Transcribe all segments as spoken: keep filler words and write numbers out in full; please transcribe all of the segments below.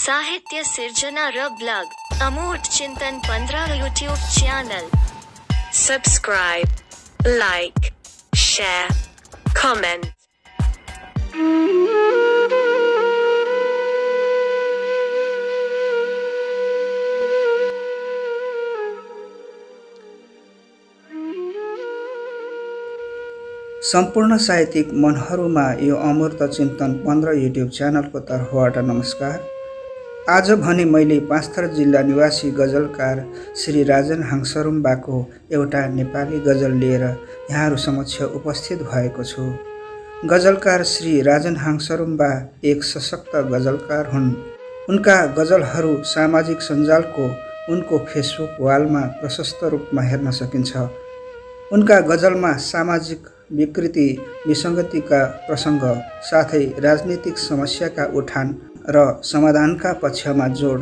साहित्य सिर्जना रब लग अमूर्त चिंतन पंद्रह YouTube channel. Subscribe, like, share, comment. संपूर्ण साहित्यिक मनहरूमा यो अमूर्त चिन्तन पन्ध्र युट्युब च्यानलको तर्फबाट नमस्कार। आज भने मैले पाँचथर जिल्ला निवासी गजलकार श्री राजन हाङसरुम्बाको एउटा नेपाली गजल लिएर यहाँहरू समक्ष उपस्थित भएको छु। गजलकार श्री राजन हाङसरुम्बा एक सशक्त गजलकार हुन्। उनका गजलहरू सामाजिक सञ्जालको उनको फेसबुक वालमा प्रशस्त रूपमा हेर्न सकिन्छ। उनका गजलमा सामाजिक विकृति विसङ्गतिका प्रसङ्ग साथै राजनीतिक समस्याका उठान र समाधानका पक्षमा जोड,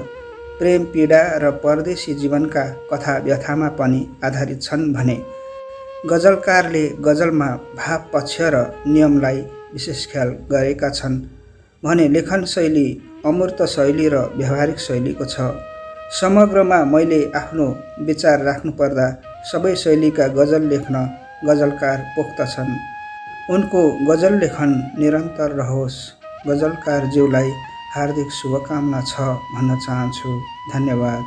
प्रेम पीडा र परदेशी जीवनका कथा व्यथामा पनि आधारित छन् भने गजलकारले गजलमा भाव पक्ष र नियमलाई विशेष ख्याल गरेका छन् भने लेखन शैली अमूर्त शैली र व्यवहारिक शैलीको छ। समग्रमा मैले आफ्नो विचार राख्नुपर्दा सबै शैलीका गजल लेख्न गजलकार पोख्त छन्। उनको गजल लेखन निरन्तर रहोस्। गजलकार ज्यूलाई हार्दिक शुभकामना छ भन्न चाहन्छु। धन्यवाद।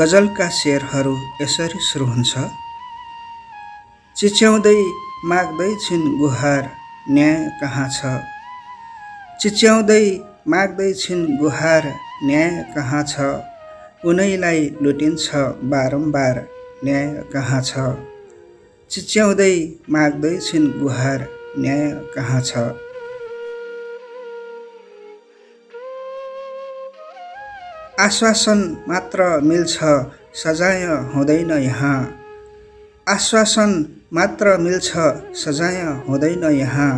गजलका शेरहरू यसरी सुरु हुन्छ। चिच्याउँदै माग्दै छिन् गुहार, न्याय कहाँ छ? चिच्याउँदै माग्दै छिन् गुहार, न्याय कहाँ छ? उनैलाई लुटिन्छ बारम्बार, न्याय कहाँ छ? चिच्याउँदै माग्दै छिन् गुहार, न्याय कहाँ छ? आश्वासन मात्र मिल्छ, सजाय हुँदैन यहाँ। आश्वासन मात्र मिल्छ, सजाय हुँदैन यहाँ।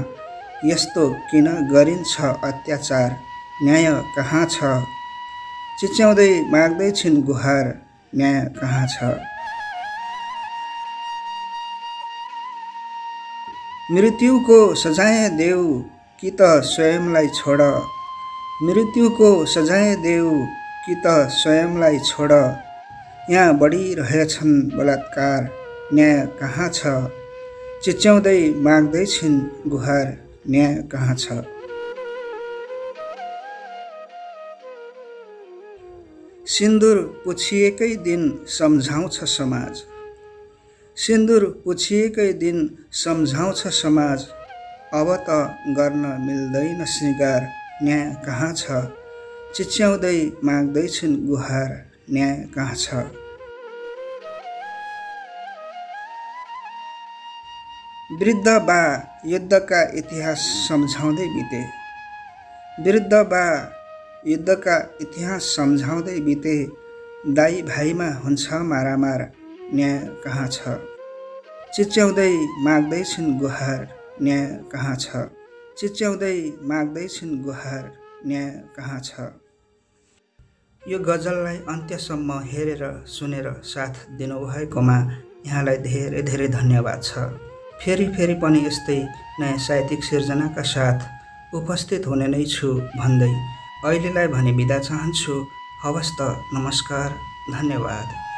यस्तो किन गरिन्छ अत्याचार, न्याय कहाँ छ? चिच्याउँदै माग्दै छिन् गुहार, न्याय कहाँ छ? मृत्युको सजाय देऊ कि त स्वयंलाई छोड। मृत्युको सजाय देऊ कि त स्वयंलाई छोड। यहाँ बढिरहेछन् बलात्कार, न्याय कहाँ छ? चिच्याउँदै माग्दै छिन् गुहार, न्याय कहाँ छ? सिन्दूर पुछिएकै दिन सम्झाउँछ समाज। सिन्दूर पुछिएकै दिन सम्झाउँछ समाज। अब त गर्न मिल्दैन श्रृंगार, न्याय कहाँ छ? चिच्याउँदै माग्दै छिन् गुहार, न्याय कहाँ छ? वृद्ध बा युद्धका इतिहास सम्झाउँदै बिते। वृद्ध बा युद्धका इतिहास सम्झाउँदै बिते। दाई भाइमा हुन्छ मारामार, न्याय कहाँ छ? चिच्याउँदै माग्दै छिन् गुहार, न्याय कहाँ छ? चिच्याउँदै माग्दै छिन् गुहार, न्याय कहाँ छ? यो गजललाई अन्त्यसम्म हेरेर सुनेर साथ दिनुभएकोमा यहाँलाई धेरै धेरै धन्यवाद छ। फेरि फेरि पनि यस्तै नयाँ साहित्यिक सिर्जनाका साथ उपस्थित हुने नै छु भन्दै अहिलेलाई भने बिदा चाहन्छु। हवस् त, नमस्कार, धन्यवाद।